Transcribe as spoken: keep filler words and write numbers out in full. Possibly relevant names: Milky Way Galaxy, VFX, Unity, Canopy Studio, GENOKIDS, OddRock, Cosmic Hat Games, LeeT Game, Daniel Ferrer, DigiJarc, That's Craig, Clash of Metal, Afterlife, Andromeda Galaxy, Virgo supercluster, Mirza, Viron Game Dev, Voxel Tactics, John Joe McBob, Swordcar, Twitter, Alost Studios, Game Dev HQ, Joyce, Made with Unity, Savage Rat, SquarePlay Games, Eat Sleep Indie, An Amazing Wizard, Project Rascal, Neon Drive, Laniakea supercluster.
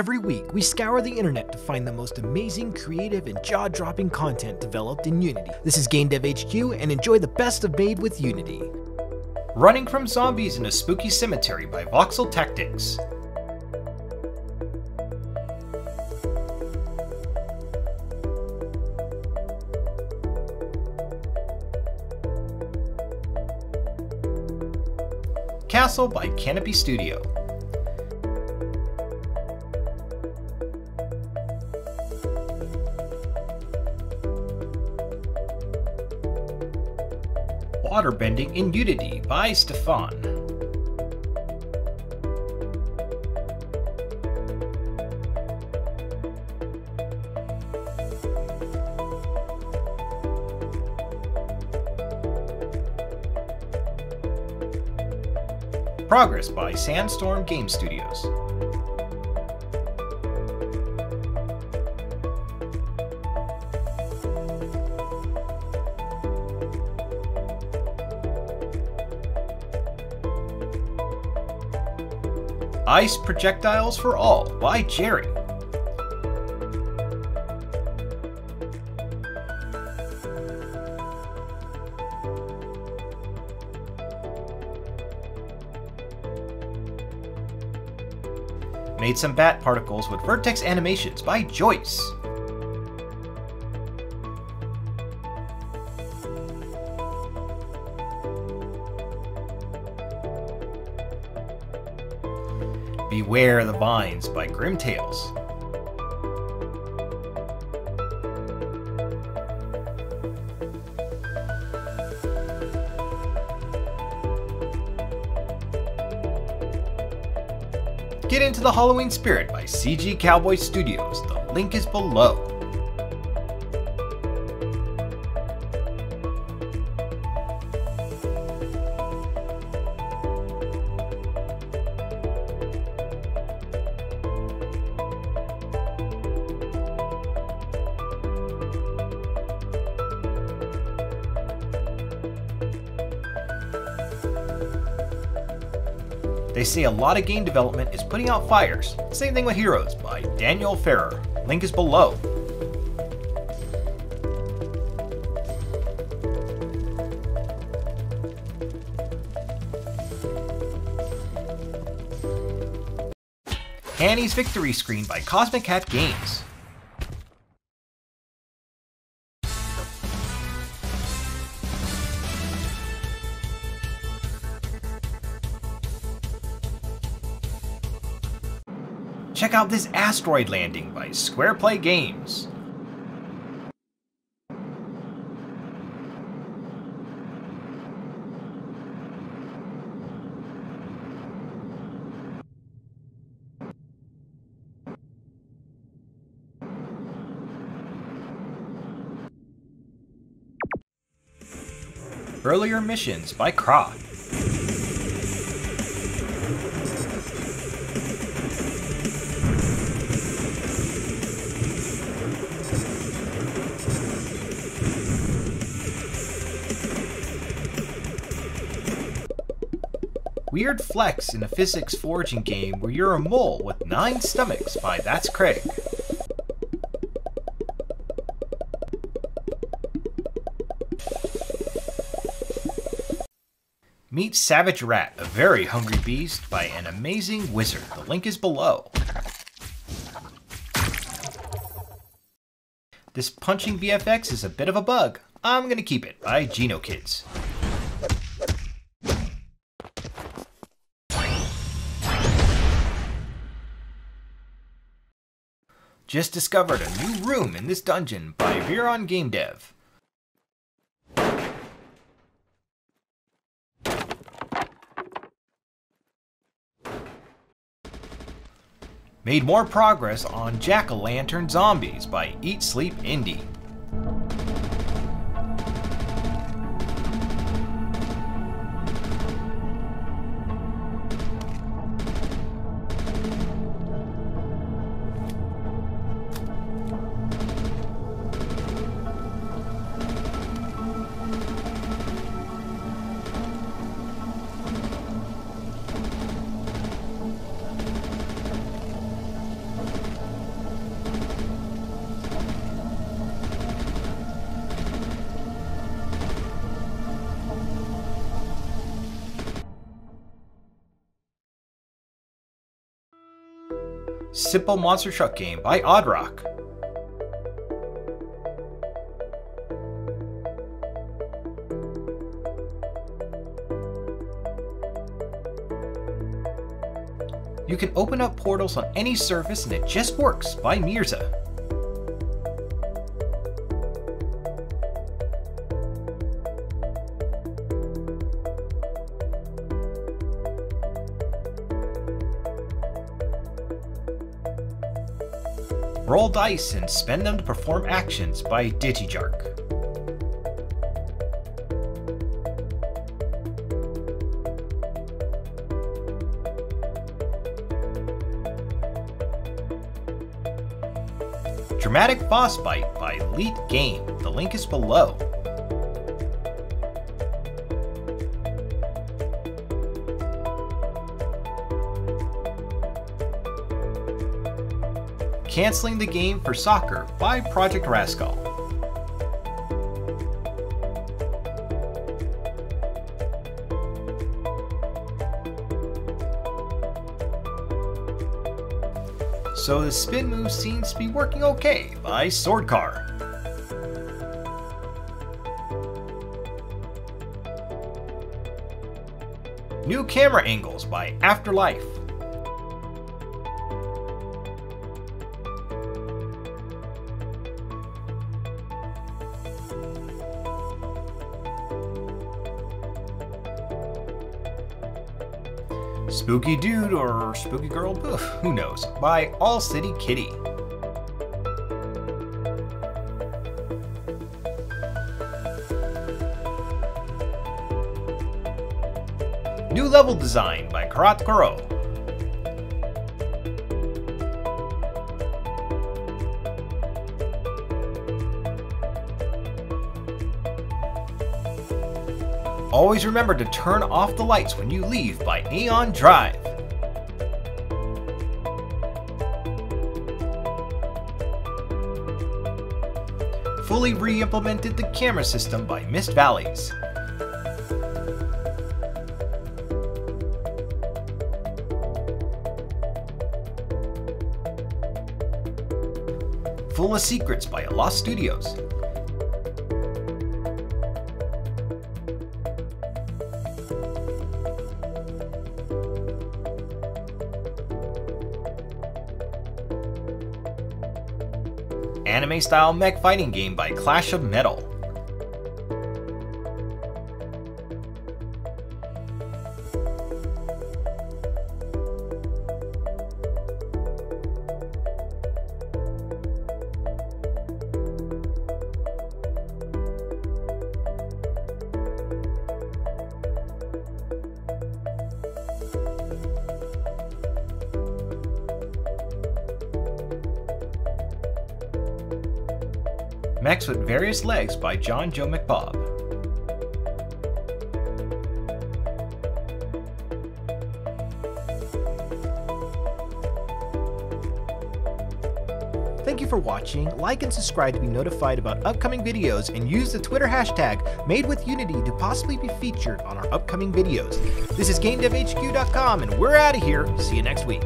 Every week, we scour the internet to find the most amazing, creative, and jaw-dropping content developed in Unity. This is Game Dev H Q, and enjoy the best of Made with Unity. Running from Zombies in a Spooky Cemetery by Voxel Tactics. Castle by Canopy Studio. Waterbending in Unity by Stefan. Progress by Sandstorm Game Studios. Ice Projectiles for All by Jerry. Made some bat particles with vertex animations by Joyce. Beware the Vines by Grim Tales. Get into the Halloween Spirit by C G Cowboy Studios. The link is below. They say a lot of game development is putting out fires. Same thing with Heroes by Daniel Ferrer. Link is below. Annie's Victory Screen by Cosmic Hat Games. Check out this Asteroid Landing by SquarePlay Games. Earlier Missions by Krah. Weird flex in a physics foraging game where you're a mole with nine stomachs by That's Craig. Meet Savage Rat, a very hungry beast by an amazing wizard. The link is below. This punching V F X is a bit of a bug. I'm gonna keep it by GENOKIDS. Just discovered a new room in this dungeon by Viron Game Dev. Made more progress on Jack-o'-lantern Zombies by Eat Sleep Indie. simple monster truck game by OddRock. You can open up portals on any surface and it just works by Mirza. Roll dice and spend them to perform actions by DigiJarc. Dramatic Boss Fight by LeeT Game. The link is below. Canceling the Game for Soccer by Project Rascal. So the spin move seems to be working okay by Swordcar. New camera angles by Afterlife. Spooky Dude or Spooky Girl, who knows, by All City Kitty. New level design by Karat Koro. Always remember to turn off the lights when you leave by Neon Drive. Fully re-implemented the camera system by Mist Valleys. Full of Secrets by Alost Studios. Anime-style mech fighting game by Clash of Metal. Mechs with Various Legs by John Joe McBob. Thank you for watching. Like and subscribe to be notified about upcoming videos and use the Twitter hashtag MadeWithUnity to possibly be featured on our upcoming videos. This is Game Dev H Q dot com and we're out of here. See you next week.